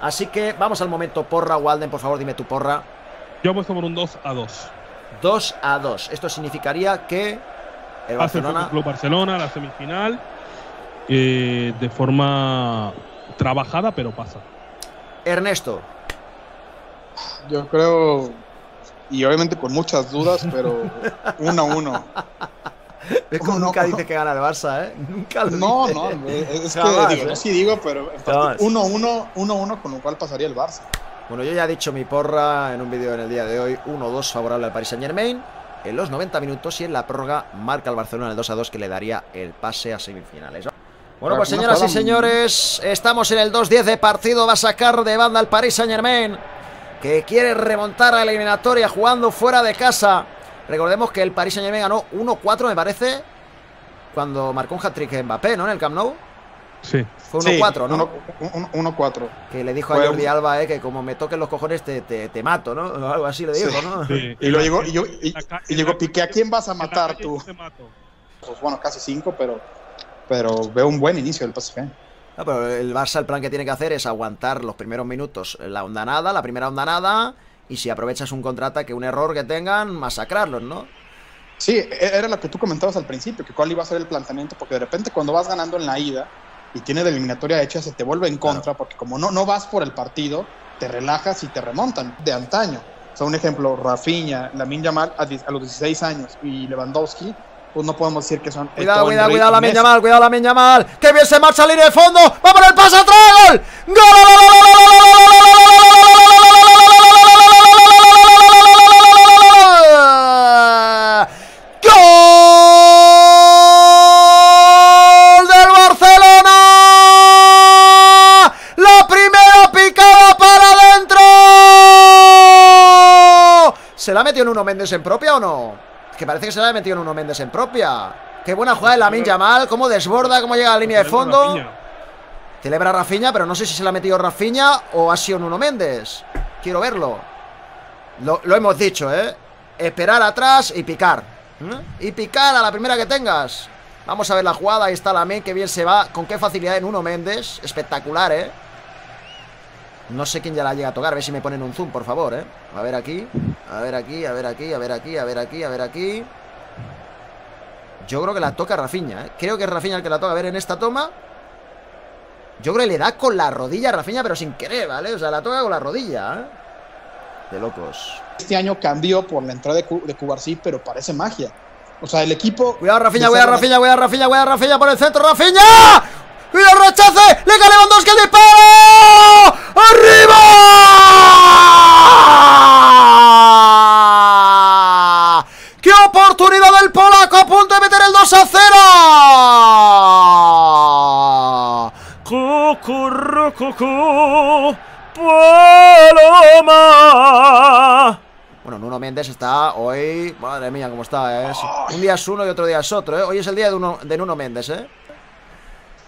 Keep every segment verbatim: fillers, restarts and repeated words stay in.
Así que vamos al momento porra, Walden, por favor, dime tu porra. Yo apuesto por un dos a dos. dos a dos. Esto significaría que el Barcelona... Club Barcelona, la semifinal, eh, de forma trabajada, pero pasa. Ernesto. Yo creo, y obviamente con muchas dudas, pero uno a uno. Es como nunca dices que gana el Barça, ¿eh? Nunca lo No, dice. no, es que Jamás, digo, ¿eh? yo sí digo, pero uno uno, uno uno, con lo cual pasaría el Barça. Bueno, yo ya he dicho mi porra en un vídeo en el día de hoy, uno dos favorable al Paris Saint-Germain. En los noventa minutos y en la prórroga marca el Barcelona el dos a dos que le daría el pase a semifinales. Bueno, pues señoras y señores, estamos en el dos diez de partido, va a sacar de banda el Paris Saint-Germain, que quiere remontar a la eliminatoria jugando fuera de casa. Recordemos que el Paris Saint-Germain ganó uno cuatro, me parece, cuando marcó un hat-trick Mbappé, ¿no? En el Camp Nou. Sí. Fue uno cuatro, sí, ¿no? uno cuatro. Que le dijo a Jordi bueno. Alba, eh, que como me toquen los cojones te, te, te mato, ¿no? O algo así le dijo, sí, ¿no? Sí. Y luego llegó, y, y, y llegó Piqué, ¿a quién vas a matar tú? Pues bueno, casi cinco, pero, pero veo un buen inicio del Paris Saint-Germain. No, pero el Barça, el plan que tiene que hacer es aguantar los primeros minutos la ondanada, la primera ondanada, y si aprovechas un contraataque, un error que tengan, masacrarlos, ¿no? Sí, era lo que tú comentabas al principio, que cuál iba a ser el planteamiento, porque de repente cuando vas ganando en la ida y tienes la eliminatoria hecha, se te vuelve en contra, claro, porque como no, no vas por el partido, te relajas y te remontan de antaño. O sea, un ejemplo, Rafinha, Lamine Yamal a, a los dieciséis años y Lewandowski, pues no podemos decir que son... Cuidado, cuidado, cuidado, Lamine Yamal, cuidado, Lamine Yamal. ¡Que bien se marcha a línea de fondo! ¡Va por el pase atrás! ¡Gol! ¡Gol! ¡Gol del Barcelona! ¡La primera picada para adentro! ¿Se la metió en Nuno Mendes en propia o no? Que parece que se la ha metido en Nuno Mendes en propia. Qué buena jugada de Lamine Yamal. Cómo desborda, cómo llega a la línea de fondo. Celebra Rafinha, pero no sé si se la ha metido Rafinha o ha sido Nuno Mendes. Quiero verlo. Lo, lo hemos dicho, ¿eh? Esperar atrás y picar. ¿Mm? Y picar a la primera que tengas. Vamos a ver la jugada. Ahí está Lamine, que bien se va. Con qué facilidad en Nuno Mendes. Espectacular, ¿eh? No sé quién ya la llega a tocar. A ver si me ponen un zoom, por favor, ¿eh? A ver aquí. A ver aquí, a ver aquí, a ver aquí, a ver aquí, a ver aquí. Yo creo que la toca Rafinha, ¿eh? Creo que es Rafinha el que la toca. A ver, en esta toma. Yo creo que le da con la rodilla a Rafinha, pero sin querer, ¿vale? O sea, la toca con la rodilla, ¿eh? De locos. Este año cambió por la entrada de, Cu de Cubarsí, pero parece magia. O sea, el equipo... Cuidado, Rafinha, cuidado, Rafinha, cuidado, Rafinha, cuidado, Rafinha por el centro. ¡Rafinha! ¡Cuidado, rechace! ¡Le cae Lewandowski el disparo! ¡Arriba! ¡Qué oportunidad del polaco! A punto de meter el dos a cero. ¡Cucurrucucú! ¡Paloma! Bueno, Nuno Mendes está hoy... Madre mía, cómo está, ¿eh? Un día es uno y otro día es otro, ¿eh? Hoy es el día de, uno, de Nuno Mendes, ¿eh?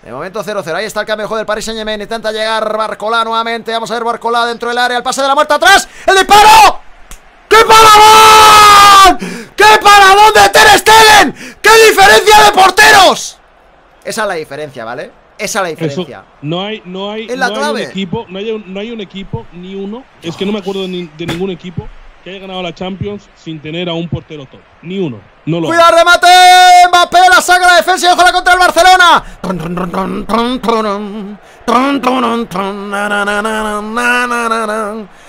De momento cero cero, ahí está el cambio de juego del Paris Saint-Germain. Intenta llegar Barcola nuevamente. Vamos a ver Barcola dentro del área, el pase de la muerte atrás. ¡El disparo! ¡Qué paradón! ¡Qué paradón de Ter Stegen! ¡Qué diferencia de porteros! Esa es la diferencia, ¿vale? Esa es la diferencia. Eso, no hay, no hay, es la no clave. Hay un equipo, no, hay un, no hay un equipo, ni uno. Dios. Es que no me acuerdo de, ni, de ningún equipo que haya ganado la Champions sin tener a un portero top. Ni uno. No lo ¡Cuidado, remate! Mbappé, la saca la defensa y ojo la contra el Barcelona.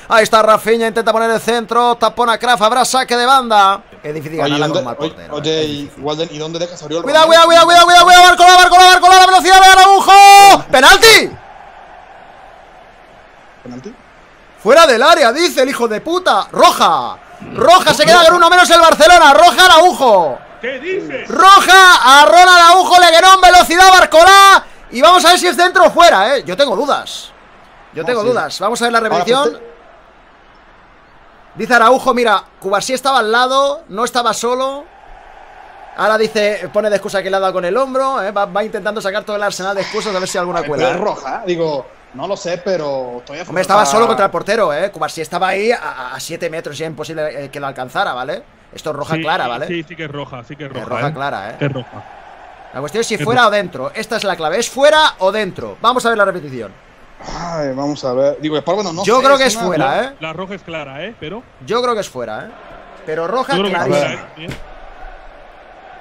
Ahí está Rafinha, intenta poner el centro, tapona Kraft, habrá saque de banda. Es difícil ganar la normal portero. Oye, y Walden, ¿y dónde dejas Oriol? ¡Cuidado, cuidado, cuidado, cuidado, cuidado, cuidado! ¡Barcola, Barcola, Barcola! ¡La velocidad de Araujo! ¡Penalti! ¿Penalti? ¡Fuera del área! Dice el hijo de puta. ¡Roja! ¡Roja! Se queda con uno menos el Barcelona. ¡Roja Araujo! ¿Qué dices? ¡Roja a Ronald Araujo! Le ganó en velocidad Barcola. Y vamos a ver si es dentro o fuera, ¿eh? Yo tengo dudas. Yo tengo ah, sí. dudas. Vamos a ver la repetición. Dice Araujo, mira, Cubarsí estaba al lado, no estaba solo. Ahora dice, pone de excusa que le ha dado con el hombro, ¿eh? va, va intentando sacar todo el arsenal de excusas a ver si alguna a ver, cuela. Pero es roja, digo... No lo sé, pero todavía... Hombre, estaba solo contra el portero, ¿eh? Cubarsí estaba ahí a siete metros y es imposible que lo alcanzara, ¿vale? Esto es roja sí, clara, ¿vale? Sí, sí que es roja, sí que es roja. Es roja eh. clara, ¿eh? Es roja. La cuestión es si es fuera roja. o dentro. Esta es la clave. ¿Es fuera o dentro? Vamos a ver la repetición. Ay, vamos a ver. Digo, Esparva no, no Yo sé, creo que es, es fuera, una... ¿eh? La roja es clara, ¿eh? Pero... Yo creo que es fuera, ¿eh? Pero roja clarísima. ¿Eh?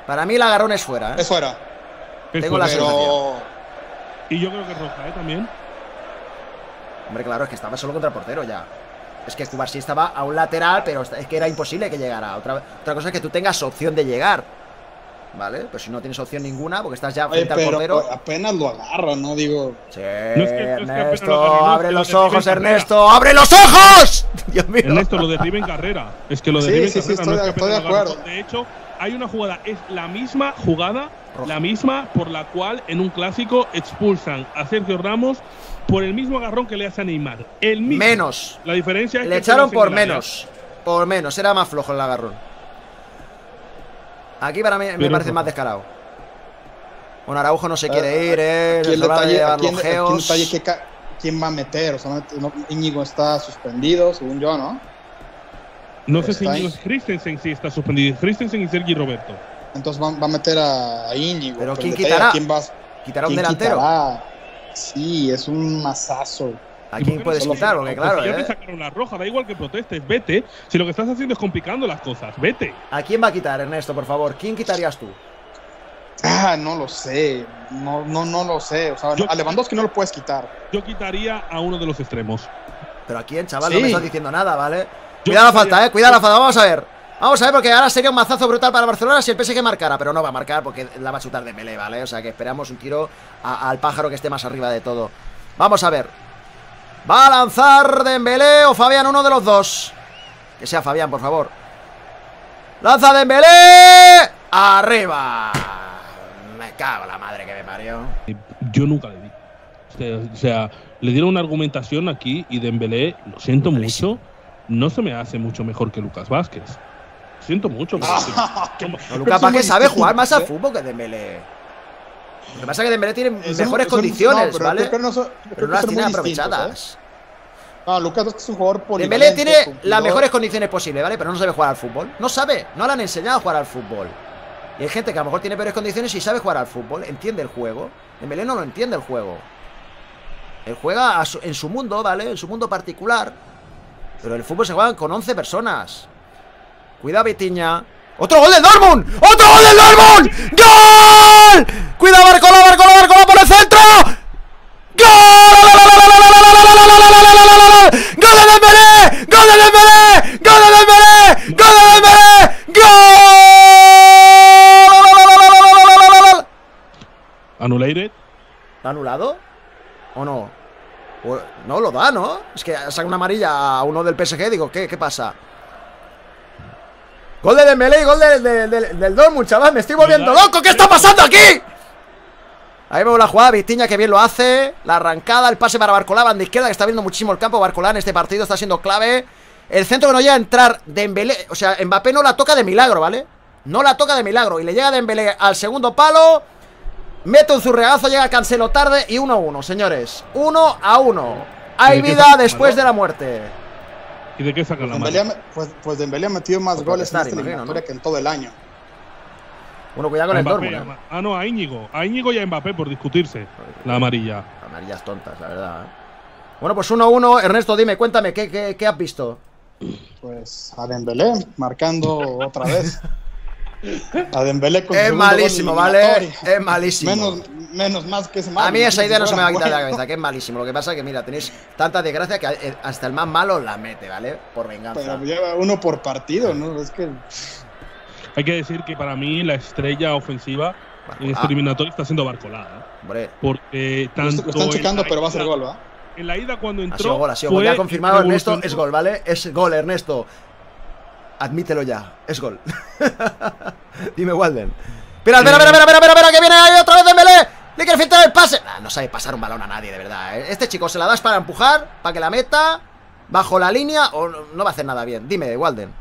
Para mí el agarrón es fuera, ¿eh? Es fuera. Tengo fuera, la sensación. Pero... Y yo creo que es roja, ¿eh? También. Hombre, claro, es que estaba solo contra el portero ya. Es que Cubarsí estaba a un lateral, pero es que era imposible que llegara. Otra, otra cosa es que tú tengas opción de llegar. Vale, pues si no tienes opción ninguna, porque estás ya frente Oye, al portero. Apenas lo agarra, ¿no? Digo. Sí, no es que, Ernesto, no es que abre no, los ojos, Ernesto, ¡abre los ojos! Dios mío. Ernesto, lo derriba en carrera. Es que lo derriba sí, en sí, carrera. Sí, sí, no estoy, es que estoy de acuerdo. De hecho, hay una jugada, es la misma jugada, Roja. la misma por la cual en un clásico expulsan a Sergio Ramos por el mismo agarrón que le hace a Neymar. El mismo. Menos. La diferencia es le que echaron por menos. Por menos, era más flojo el agarrón. Aquí para mí me parece más descarado. Bueno, Araujo no se quiere ir, ¿eh? Aquí el detalle, aquí el, aquí el detalle que ¿quién va a meter? O sea, no, Íñigo está suspendido, según yo, ¿no? No sé si Íñigo es Christensen, sí está suspendido. Christensen y Sergi Roberto. Entonces va, va a meter a Íñigo. Pero, pero ¿quién detalle, quitará? ¿Quién va a, ¿Quitará un delantero? Quitará? Sí, es un masazo. ¿A quién puedes quitar? Porque claro, pues si ya te sacaron la roja, da igual que protestes, vete. Si lo que estás haciendo es complicando las cosas, vete. ¿A quién va a quitar, Ernesto, por favor? ¿Quién quitarías tú? Ah, no lo sé. No, no, no lo sé. O sea, yo, a Lewandowski no lo puedes quitar. Yo quitaría a uno de los extremos. ¿Pero a quién, chaval? Sí. No me estás diciendo nada, ¿vale? Cuidado la falta, eh. Cuidado la falta. Vamos a ver. Vamos a ver, porque ahora sería un mazazo brutal para Barcelona si el P S G marcara, pero no va a marcar porque la va a chutar de Dembélé, ¿vale? O sea, que esperamos un tiro a, al pájaro que esté más arriba de todo. Vamos a ver. Va a lanzar Dembélé o Fabián, uno de los dos. Que sea Fabián, por favor. Lanza Dembélé. Arriba. Me cago en la madre que me parió. Yo nunca le di. O sea, le dieron una argumentación aquí y Dembélé, lo siento mucho, no se me hace mucho mejor que Lucas Vázquez. Lo siento mucho. No, Lucas Vázquez sabe jugar más al fútbol que Dembélé. Lo que pasa es que Dembélé tiene es mejores un, condiciones, no, pero ¿vale? Pero no, son, pero no las tiene aprovechadas. ¿Eh? No, Lucas es un jugador polivalente. Dembélé tiene cumplidor. Las mejores condiciones posibles, ¿vale? Pero no sabe jugar al fútbol. No sabe, no le han enseñado a jugar al fútbol. Y hay gente que a lo mejor tiene peores condiciones y sabe jugar al fútbol, entiende el juego. Dembélé no lo entiende el juego. Él juega a su, en su mundo, ¿vale? En su mundo particular. Pero el fútbol se juega con once personas. Cuidado, Vitinha. ¡Otro gol del Dortmund! ¡Otro gol del Dortmund! ¡Gol! ¡Cuidado, Barcola, Barcola, Barcola por el centro! ¡Gol! ¡Gol de Dembélé! ¡Gol de Dembélé! ¡Gol de Dembélé! ¡Gol de Dembélé! ¡Gol! ¿Anulated? ¿Está anulado? ¿O no? No lo da, ¿no? Es que saca una amarilla a uno del P S G. Digo, ¿qué, qué pasa? Gol de Dembélé, gol de, de, de, del Dortmund, chaval. Me estoy volviendo loco. ¿Qué está pasando aquí? Ahí vemos la jugada. Vitinha, que bien lo hace. La arrancada, el pase para Barcola, banda izquierda, que está viendo muchísimo el campo. Barcola en este partido está siendo clave. El centro que no llega a entrar Dembélé. O sea, Mbappé no la toca de milagro, ¿vale? No la toca de milagro. Y le llega Dembélé al segundo palo. Mete un zurregazo, llega Cancelo tarde. Y uno a uno, señores. uno a uno. Hay vida después de la muerte. ¿Y de qué saca la mano? Pues, pues Dembélé ha metido más Por goles en esta eliminatoria, ¿no?, que en todo el año. Bueno, cuidado con el Dortmund, ¿eh? Ah, no, a Íñigo. A Íñigo y a Mbappé por discutirse. La amarilla. Amarillas tontas, la verdad. Bueno, pues uno a uno. Ernesto, dime, cuéntame, ¿qué, qué, qué has visto? Pues a Dembélé, marcando otra vez. A Dembélé con es malísimo, ¿vale? Es malísimo. Menos, menos más que es malo. A mí esa idea no se me va a quitar de la cabeza, que es malísimo. Lo que pasa es que, mira, tenéis tanta desgracia que hasta el más malo la mete, ¿vale? Por venganza. Pero lleva uno por partido, ¿no? Es que... Hay que decir que para mí la estrella ofensiva Barcola. en este eliminatorio está siendo Barcola. ¿Eh? Porque tanto... Lo están checando, pero va a ser gol, ¿va? En la ida cuando entró... Ha sido gol, ha sido gol. Ya ha confirmado Ernesto, es gol, ¿vale? Es gol, Ernesto. Admítelo ya, es gol. Dime, Walden. Espera, espera, espera, espera, espera, espera, que viene ahí otra vez Dembélé. Le quiere filtrar el pase. Ah, no sabe pasar un balón a nadie, de verdad. ¿Eh? Este chico se la das para empujar, para que la meta, bajo la línea, o no va a hacer nada bien. Dime, Walden.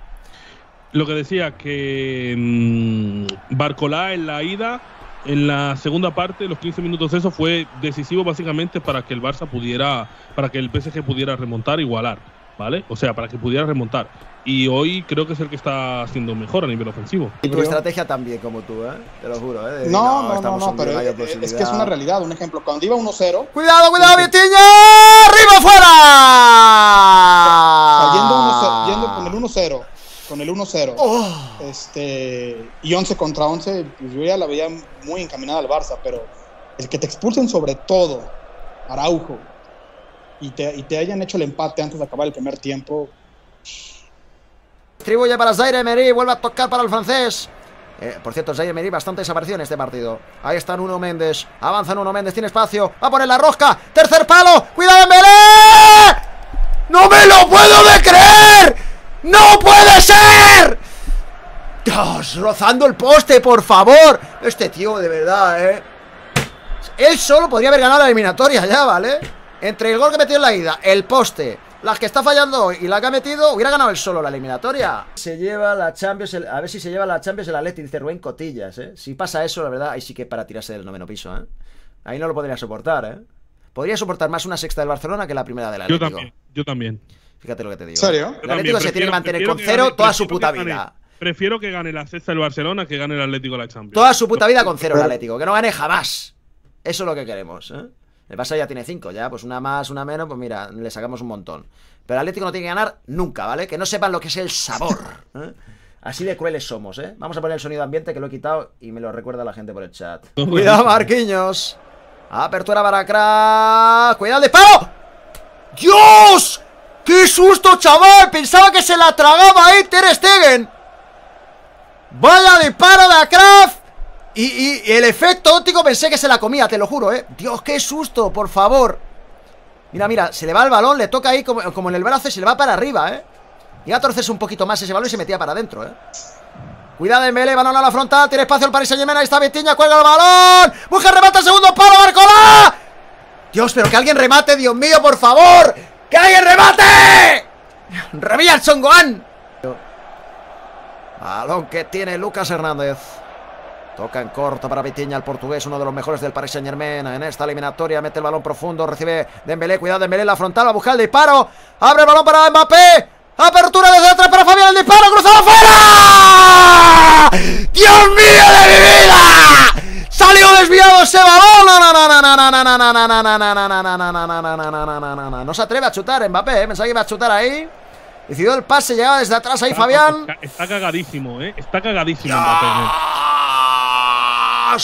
Lo que decía, que mmm, Barcola en la ida, en la segunda parte, los quince minutos, eso fue decisivo básicamente para que el Barça pudiera, para que el P S G pudiera remontar e igualar. ¿vale? O sea, para que pudiera remontar. Y hoy creo que es el que está haciendo mejor a nivel ofensivo. Y tu creo... estrategia también, como tú, ¿eh? Te lo juro, ¿eh? Decir, no, no, no, no, pero es, es que es una realidad. Un ejemplo, cuando iba uno cero… ¡Cuidado, cuidado, Vitinha! ¡Arriba, fuera! Yendo con el uno cero. Con el uno cero, oh. este, y once contra once, pues yo ya la veía muy encaminada al Barça, pero el que te expulsen sobre todo, Araujo, y te, y te hayan hecho el empate antes de acabar el primer tiempo. Distribuye para Zaïre-Emery, vuelve a tocar para el francés. Eh, por cierto, Zaïre-Emery bastante desapareció en este partido. Ahí está Nuno Mendes, avanza Nuno Mendes, tiene espacio, va a poner la rosca, tercer palo, cuidado Dembélé. ¡No me lo puedo de creer! ¡No puede ser! Dios, rozando el poste, por favor. Este tío, de verdad, eh. Él solo podría haber ganado la eliminatoria ya, ¿vale? Entre el gol que metió en la ida, el poste, las que está fallando hoy y la que ha metido, hubiera ganado él solo la eliminatoria. Se lleva la Champions, el, a ver si se lleva la Champions el Atleti, dice Rubén Cotillas, eh. Si pasa eso, la verdad, ahí sí que para tirarse del noveno piso, eh. Ahí no lo podría soportar, eh. Podría soportar más una sexta del Barcelona que la primera del Atlético. Yo también, yo también. Fíjate lo que te digo. ¿Serio? El Atlético también, se prefiero, tiene que mantener con cero gane, toda su puta gane, vida. Prefiero que gane la sexta el Barcelona que gane el Atlético la Champions. Toda su puta vida con cero el Atlético, que no gane jamás. Eso es lo que queremos, ¿eh? El Barça ya tiene cinco, ya, pues una más, una menos, pues mira, le sacamos un montón. Pero el Atlético no tiene que ganar nunca, ¿vale? Que no sepan lo que es el sabor, ¿eh? Así de crueles somos, ¿eh? Vamos a poner el sonido ambiente que lo he quitado y me lo recuerda la gente por el chat. Cuidado, Marquiños. Apertura para Kraft. Cuidado el disparo. ¡Dios! ¡Qué susto, chaval! Pensaba que se la tragaba ahí Ter Stegen. Vaya disparo de Kraft. Y, y, y el efecto óptico pensé que se la comía, te lo juro, eh. Dios, qué susto, por favor. Mira, mira, se le va el balón, le toca ahí como, como en el brazo y se le va para arriba, eh. Llega a torcerse un poquito más ese balón y se metía para adentro, eh. Cuidado Dembélé, balón a la frontal, tiene espacio el Paris Saint-Germain, ahí está Vitinha, cuelga el balón. Busca, remata el segundo palo, Barcola. Dios, pero que alguien remate, Dios mío, por favor. ¡Que alguien remate! ¡Revilla el Songoán! Balón que tiene Lucas Hernández. Toca en corto para Vitinha, el portugués, uno de los mejores del Paris Saint-Germain. En esta eliminatoria mete el balón profundo, recibe Dembélé. Cuidado, Dembélé, la frontal, va a buscar el disparo. Abre el balón para Mbappé. Apertura desde atrás para Fabián, el disparo, cruzado fuera. ¡Dios mío de mi vida! ¡Salió desviado ese balón! No se atreve a chutar Mbappé, ¿eh? Pensaba que iba a chutar ahí. Decidió el pase, llegaba desde atrás ahí Fabián. Está cagadísimo, ¿eh? Está cagadísimo Mbappé, ¿eh? No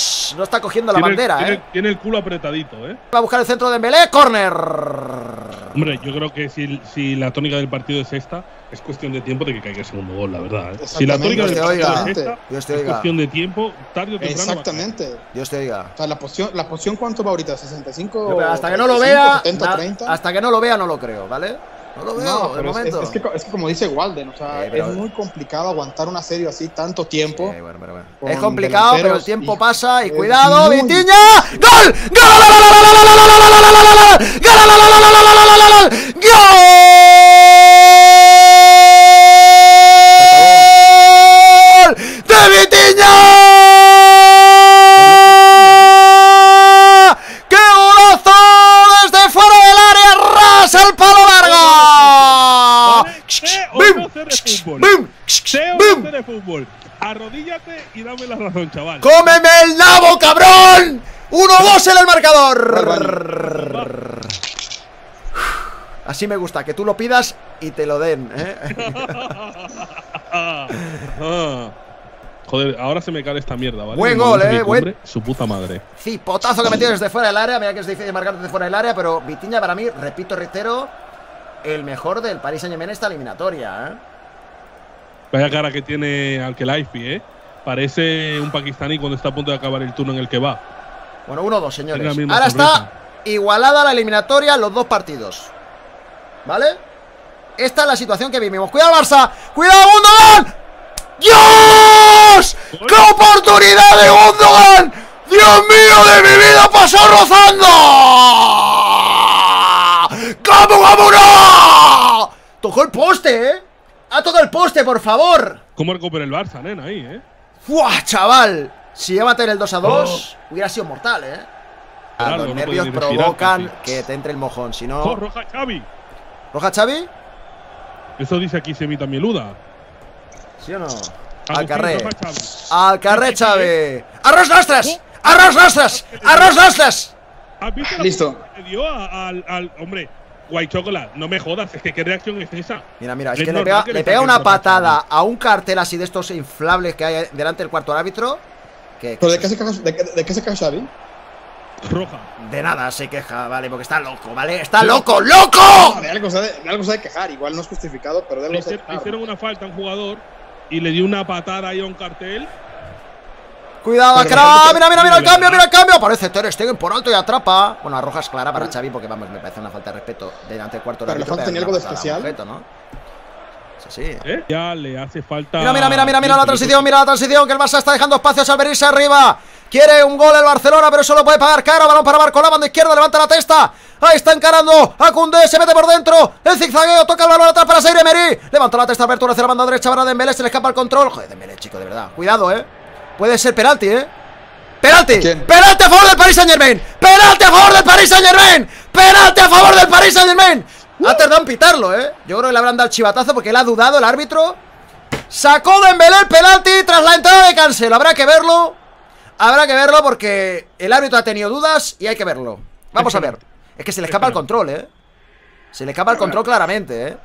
está cogiendo la bandera, tiene, ¿eh? Tiene el culo apretadito, ¿eh? Va a buscar el centro de Dembélé, córner. Hombre, yo creo que si, si la tónica del partido es esta, es cuestión de tiempo de que caiga el segundo gol, la verdad, ¿eh? Si la tónica del partido es esta, Dios te oiga. Es cuestión de tiempo, tarde o temprano. Exactamente. Dios te oiga. O sea, la posición, la posición ¿cuánto va ahorita? ¿sesenta y cinco? No, hasta que no lo vea, setenta, treinta. Hasta que no lo vea no lo creo, ¿vale? No lo veo, no, de momento. Es, es, que, es que como dice Walden, o sea, eh, pero, es muy complicado aguantar una serie así tanto tiempo. Eh, bueno, pero, bueno. Es complicado, pero el tiempo y, pasa y eh, cuidado, muy... Vitinha. ¡Gol! ¡Gol! ¡Gol! ¡De Vitinha! ¡Bum! ¡Bum! Arrodíllate y dame la razón, chaval. ¡Cómeme el nabo, cabrón! uno dos en el marcador. Así me gusta, que tú lo pidas y te lo den, ¿eh? Joder, ahora se me cae esta mierda, ¿vale? Buen gol, eh, buen. Su puta madre. Sí, potazo que metió desde fuera del área. Mira que es difícil marcar desde fuera del área, pero Vitinha para mí, repito, reitero, el mejor del Paris Saint-Germain en esta eliminatoria, ¿eh? Vaya cara que tiene Al-Khelaïfi, ¿eh? Parece un pakistaní cuando está a punto de acabar el turno en el que va. Bueno, uno dos, señores. Ahora sorpresa. Está igualada la eliminatoria, los dos partidos, ¿vale? Esta es la situación que vivimos. ¡Cuidado, Barça! ¡Cuidado, Gundogan! ¡Dios! ¡Qué oportunidad de Gundogan! ¡Dios mío de mi vida! ¡Pasó rozando! ¡Cómo, cómo no! Tocó el poste, ¿eh? ¡Ha tocado el poste, por favor! ¿Cómo recupera el Barça, nena, ahí, eh? ¡Fuah, chaval! Si llega a tener el dos a dos, oh, hubiera sido mortal, eh. Claro, ah, los no nervios provocan respirar, que te entre el mojón, si no… Oh, ¡roja Xavi! ¿Roja Xavi? Eso dice aquí Xavi también, Luda. ¿Sí o no? Al carré. Al carré, Xavi. ¡Arroz nostras! ¡Arroz nostras! ¡Arroz nostras! ¿Has visto la Listo. Que le dio a, al, al hombre? White Chocolate, no me jodas, es que qué reacción es esa. Mira, mira, es, es que le pega, que le pega una patada a un cartel así de estos inflables que hay delante del cuarto árbitro. Que, que ¿De, qué se queja, de, de qué se queja Xavi? Roja. De nada se queja, vale, porque está loco, ¿vale? ¡Está loco, loco! No, de algo sabe, de algo sabe quejar, igual no es justificado, pero de algo sabe quejar. Hicieron una falta a un jugador y le dio una patada ahí a un cartel. Cuidado, Kraft, mira, mira, mira el cambio, mira el cambio. Aparece Ter Stegen por alto y atrapa. Bueno, la roja es clara para Xavi porque, vamos, me parece una falta de respeto delante del cuarto. Pero la falta tenía algo de especial. Objeto, ¿no? Es así. ¿Eh? Ya le hace falta. Mira, mira, mira, mira, mira la transición, mira la transición, que el Barça está dejando espacios al venirse arriba. Quiere un gol el Barcelona, pero solo puede pagar cara. Balón para Barcola, mano izquierda, levanta la testa. Ahí está encarando a Koundé, se mete por dentro. El zigzagueo, toca el balón atrás para Zaïre-Emery. Levanta la testa, apertura hacia la banda derecha para Dembélé, se le escapa el control. Joder, Dembélé, chico, de verdad. Cuidado, eh. Puede ser penalti, ¿eh? ¡Penalti! ¿Quién? ¡Penalti a favor del Paris Saint-Germain! ¡Penalti a favor del Paris Saint-Germain! ¡Penalti a favor del Paris Saint-Germain! Uh. Ha tardado en pitarlo, ¿eh? Yo creo que le habrán dado el chivatazo porque él ha dudado, el árbitro. Sacó Dembélé el penalti tras la entrada de Cancelo. Habrá que verlo. Habrá que verlo porque el árbitro ha tenido dudas y hay que verlo. Vamos a ver. Es que se le escapa el control, ¿eh? Se le escapa el control claramente, ¿eh?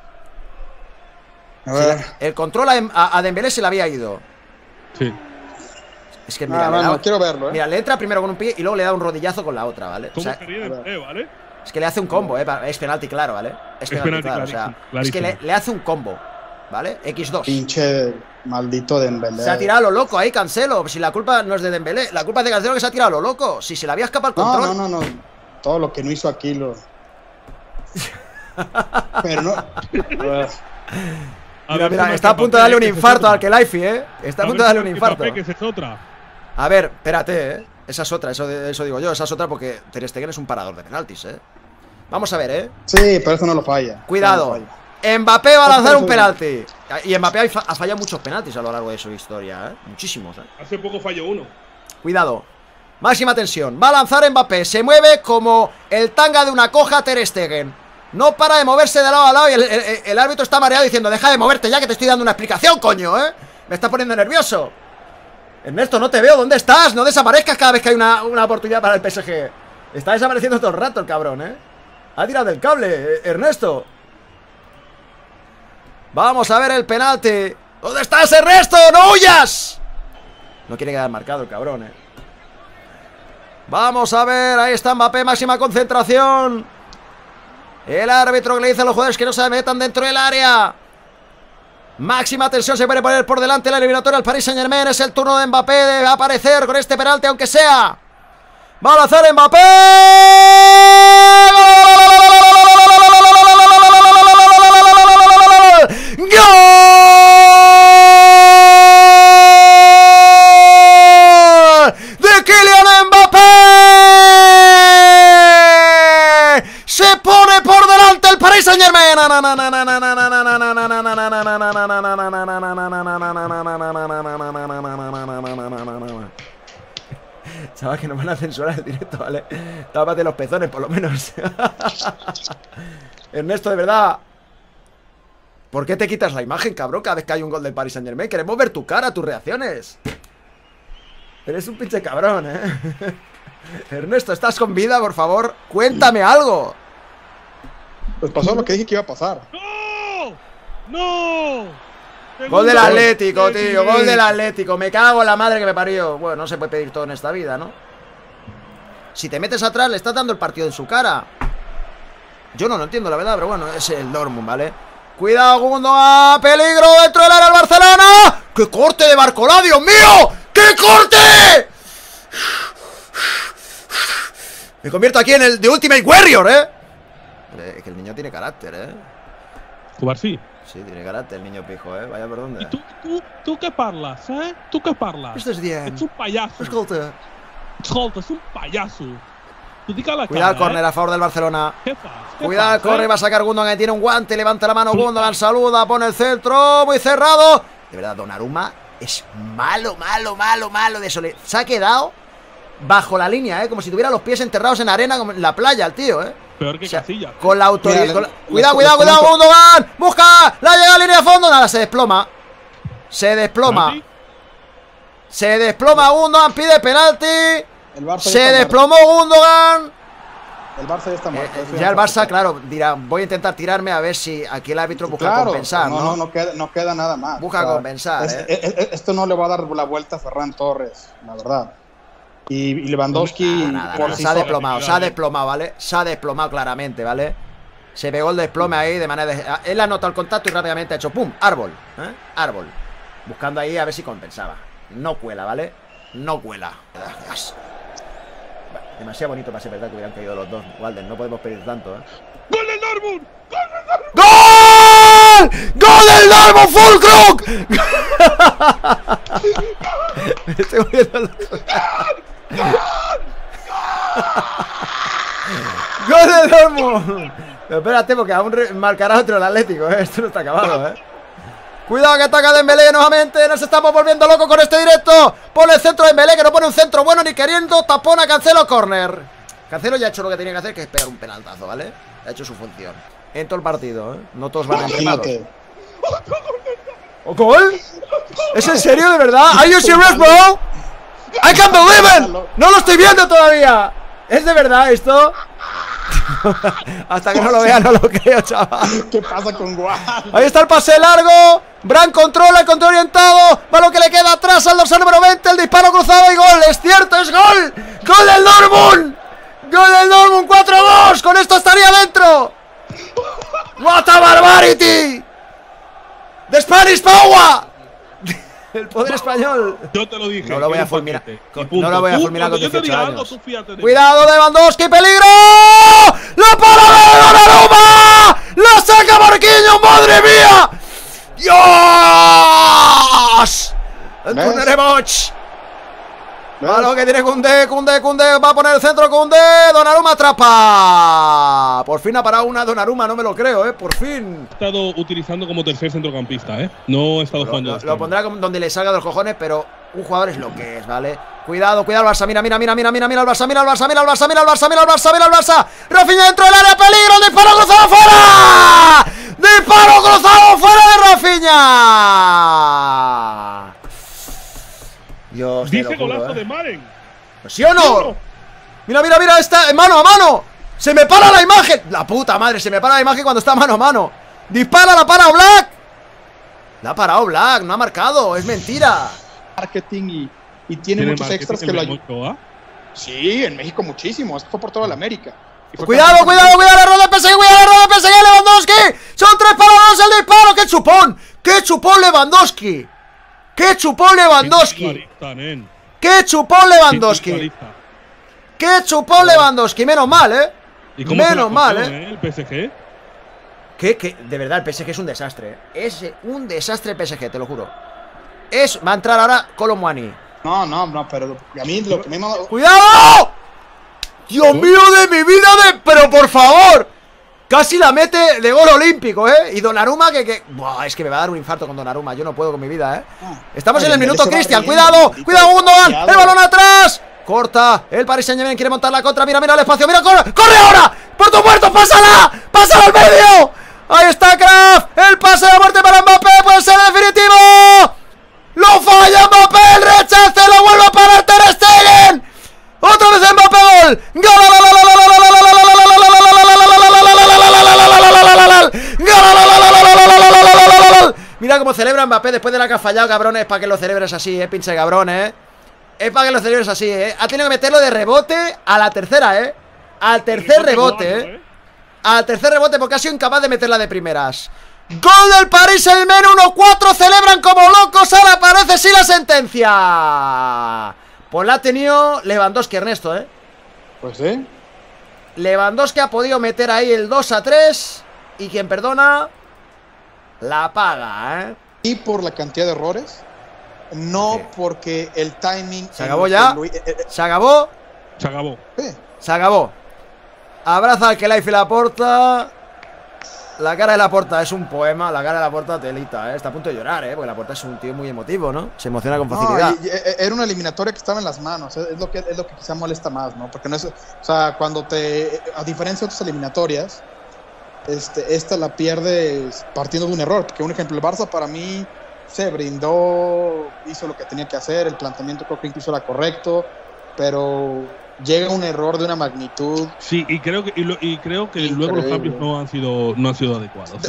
A ver. El control a, a, a Dembélé se le había ido. Sí. Es que mira, ah, no, no, quiero verlo, ¿eh? Mira, le entra primero con un pie y luego le da un rodillazo con la otra, ¿vale? O sea, pie, ¿vale? Es que le hace un combo, ¿eh? Es penalti, claro, ¿vale? Es penalti, es penalti claro, o sea, clarísimo. Es que le, le hace un combo, ¿vale? equis dos. Pinche maldito Dembélé. Se ha tirado a lo loco ahí, Cancelo. Si la culpa no es de Dembélé, la culpa es de Cancelo que se ha tirado a lo loco. Si se le había escapado el control. No, no, no, no. Todo lo que no hizo aquí lo... Pero no... Mira, mira, está a punto de darle un infarto al Al-Khelaïfi, ¿eh? Está a punto de darle un infarto. A ver, espérate, ¿eh? Esa es otra, eso, eso digo yo, esa es otra porque Ter Stegen es un parador de penaltis, ¿eh? Vamos a ver, ¿eh? Sí, pero eso no lo falla. Cuidado. No lo falla. Mbappé va a lanzar un penalti. Y Mbappé ha fallado muchos penaltis a lo largo de su historia, ¿eh? Muchísimos, ¿eh? Hace poco falló uno. Cuidado. Máxima tensión. Va a lanzar Mbappé. Se mueve como el tanga de una coja Ter Stegen. No para de moverse de lado a lado y el, el, el árbitro está mareado diciendo: deja de moverte ya que te estoy dando una explicación, coño, ¿eh? Me estás poniendo nervioso. Ernesto, no te veo, ¿dónde estás? No desaparezcas cada vez que hay una, una oportunidad para el P S G. Está desapareciendo todo el rato el cabrón, ¿eh? Ha tirado del cable, Ernesto. Vamos a ver el penalti. ¿Dónde estás, Ernesto? ¡No huyas! No quiere quedar marcado el cabrón, ¿eh? Vamos a ver, ahí está Mbappé, máxima concentración. El árbitro que le dice a los jugadores que no se metan dentro del área. Máxima tensión, se puede poner por delante la eliminatoria al Paris Saint-Germain. Es el turno de Mbappé de aparecer con este penalti, aunque sea. Va a lanzar Mbappé. ¡Gol! ¡De Kylian Mbappé! ¡Se pone por delante el Paris Saint-Germain! Chaval, que nos van a censurar el directo, ¿vale? Tápate los pezones, por lo menos. Ernesto, de verdad. ¿Por qué te quitas la imagen, cabrón? Cada vez que hay un gol del Paris Saint-Germain. Queremos ver tu cara, tus reacciones. Eres un pinche cabrón, ¿eh? Ernesto, ¿estás con vida, por favor? Cuéntame algo. Pues pasó lo que dije que iba a pasar. ¡No! ¡No! Gol del Atlético, tío. Gol del Atlético. Me cago en la madre que me parió. Bueno, no se puede pedir todo en esta vida, ¿no? Si te metes atrás, le estás dando el partido en su cara. Yo no lo entiendo, la verdad, pero bueno, es el Dortmund, ¿vale? Cuidado, Gundogan. ¡Peligro dentro del área del Barcelona! ¡Qué corte de Barcola, Dios mío! ¡Qué corte! Me convierto aquí en el de Ultimate Warrior, ¿eh? Es que el niño tiene carácter, ¿eh? Cubarsí. Sí, tiene carácter el niño pijo, ¿eh? Vaya por dónde. ¿Y tú, tú, tú qué parlas, eh? ¿Tú qué parlas? Estás bien. Es un payaso. Escolta. Escolta, es un payaso. Tú dica la Cuidado, córner, ¿eh? A favor del Barcelona. ¿Qué pasa? ¿Qué Cuidado, corre, ¿eh? Va a sacar Gundogan, que tiene un guante. Levanta la mano Gundogan, saluda, pone el centro. Muy cerrado. De verdad, Donnarumma es malo, malo, malo, malo de eso. Se ha quedado bajo la línea, ¿eh? Como si tuviera los pies enterrados en arena, como en la playa, el tío, ¿eh? Peor que o sea, Casillas. Con la autoridad. Mira, con la... Los, cuidado, los, cuidado, los cuidado, Gundogan. Busca. La llega a línea de fondo. Nada, se desploma. Se desploma. ¿Penalti? Se desploma Gundogan. Pide penalti. El Barça se desplomó mal. Gundogan. El Barça ya está muerto. Eh, ya el Barça, claro, dirá, voy a intentar tirarme a ver si aquí el árbitro busca claro, compensar. No, no, no, no, queda, no queda nada más. Busca o sea, compensar. Es, eh. es, es, esto no le va a dar la vuelta a Ferran Torres, la verdad. Y, y Lewandowski. Nada, nada, por nada, sí se ha desplomado, se ha desplomado, ¿vale? Se ha desplomado claramente, ¿vale? Se pegó el desplome ahí de manera. De... Él anota el contacto y rápidamente ha hecho ¡pum! Árbol, ¿eh? Árbol. Buscando ahí a ver si compensaba. No cuela, ¿vale? No cuela. Gracias. Demasiado bonito para ser verdad que hubieran caído los dos. Walden, no podemos pedir tanto, ¿eh? ¡Gol del Dortmund! ¡Gol del Dortmund! ¡Gol! ¡Gol del Dortmund, Fulcroc! Me estoy moviendo el otro. ¡Gol! ¡Gol! ¡Gol! ¡Gol del Dortmund! Pero espérate, porque aún marcará otro el Atlético, ¿eh? Esto no está acabado, ¿eh? Cuidado que ataca Dembélé nuevamente. Nos estamos volviendo locos con este directo. Pone el centro de Dembélé, que no pone un centro bueno ni queriendo. Tapón a Cancelo, córner. Cancelo ya ha hecho lo que tenía que hacer, que es pegar un penaltazo, ¿vale? Ha hecho su función en todo el partido, ¿eh? No todos van entrenados. ¿O gol? ¿Es en serio, de verdad? ¿Are you serious, bro? ¡I can't believe it! ¡No lo estoy viendo todavía! ¿Es de verdad esto? Hasta que no lo vea no lo creo, chaval. ¿Qué pasa con Guan? Ahí está el pase largo. Bran controla, el control orientado. Va lo que le queda atrás al dorsal número veinte. El disparo cruzado y gol. Es cierto, es gol. ¡Gol del Dortmund! ¡Gol del Dortmund! ¡cuatro dos! ¡Con esto estaría dentro! ¡What a barbarity! ¡The Spanish Power! El poder español. Yo te lo dije. No lo voy a fulminar. No lo voy a fulminar con dieciocho años. ¡Cuidado, Lewandowski! ¡Peligro! ¡La parada de Donnarumma! ¡La saca Marquiños! ¡Madre mía! ¡Dios! ¡Tuneremoch! Malo que tiene Koundé, Koundé, Koundé. Va a poner el centro Koundé. Donnarumma atrapa. Por fin ha parado una Donnarumma, no me lo creo, ¿eh? Por fin. Ha estado utilizando como tercer centrocampista, ¿eh? No ha estado jugando. Lo, lo pondrá donde le salga de los cojones, pero un jugador es lo que es, ¿vale? Cuidado, cuidado al Barça. Mira, mira, mira, mira, mira, mira al Barça, mira al Barça, mira al Barça, mira al Barça, mira al Barça, mira al Barça. Rafinha dentro del área, peligro, disparo cruzado fuera. Disparo cruzado fuera de Rafinha. Dios, dice golazo, ¿eh? De Maren. Pues sí o no. Mira, mira, mira, está mano a mano. Se me para la imagen. La puta madre, se me para la imagen cuando está mano a mano. Dispara, la para Black. La ha parado Black, no ha marcado, es mentira. Marketing y, y tiene, tiene muchos extras que lo ayudan. ¿Ah? Sí, en México muchísimo, esto fue por toda la América. Cuidado, cuidado, cuidado, la roda P S G, cuidado, la roda P S G, Lewandowski. Son tres para dos el disparo, qué chupón. Qué chupón Lewandowski. ¡Qué chupó Lewandowski! ¡Qué chupó Lewandowski! ¡Qué chupó Lewandowski! Menos mal, ¿eh? ¿Y cómo Menos mal, ¿eh? ¿El P S G? ¿Qué, qué? De verdad, el P S G es un desastre. Es un desastre el P S G, te lo juro. Es, va a entrar ahora Kolo Muani. No, no, no, pero a mí lo que me... ¡Cuidado! ¡Dios mío de mi vida! De... ¡Pero por favor! Casi la mete de gol olímpico, ¿eh? Y Donnarumma que... que... Buah, es que me va a dar un infarto con Donnarumma. Yo no puedo con mi vida, ¿eh? Estamos en el minuto, Cristian. ¡Cuidado! ¡Cuidado, Gundogan! ¡El balón atrás! Corta. El Paris Saint-Germain quiere montar la contra. Mira, mira el espacio. ¡Mira, corre! ¡Corre ahora! ¡Por tu muerto! ¡Pásala! ¡Pásala al medio! ¡Ahí está Kraft! ¡El pase de muerte para Mbappé! ¡Puede ser definitivo! ¡Lo falla Mbappé! ¡El rechace! ¡Lo vuelve a parar Ter Stegen! ¡Otra vez Mbappé! ¡Gol! Mira cómo celebra Mbappé después de la que ha fallado, cabrones. Es para que lo celebres así, eh, pinche cabrón, eh. Es para que lo celebres así, eh. Ha tenido que meterlo de rebote a la tercera, eh. Al tercer rebote, eh. Al tercer rebote porque ha sido incapaz de meterla de primeras. Gol del Paris Saint-Germain, uno cuatro. Celebran como locos. Ahora aparece sí la sentencia. Pues la ha tenido Lewandowski, Ernesto, eh. Pues sí. Lewandowski ha podido meter ahí el dos a tres. Y quien perdona, la paga, ¿eh? Y por la cantidad de errores. No sí. porque el timing. Se acabó ya. Luis... Se acabó. Se acabó. Sí. Se acabó. Abraza al Al-Khelaïfi y Laporta. la cara de Laporta es un poema. La cara de Laporta, telita, ¿eh? Está a punto de llorar, ¿eh? Porque Laporta es un tío muy emotivo, ¿no? Se emociona con facilidad. No, era una eliminatoria que estaba en las manos. Es lo que, es lo que quizá molesta más, ¿no? Porque no es... O sea, cuando te... A diferencia de otras eliminatorias, este, esta la pierdes partiendo de un error. Porque, un ejemplo, el Barça para mí se brindó, hizo lo que tenía que hacer. El planteamiento creo que incluso era correcto. Pero... llega un error de una magnitud. Sí, y creo que, y lo, y creo que luego los cambios no han sido, no han sido adecuados.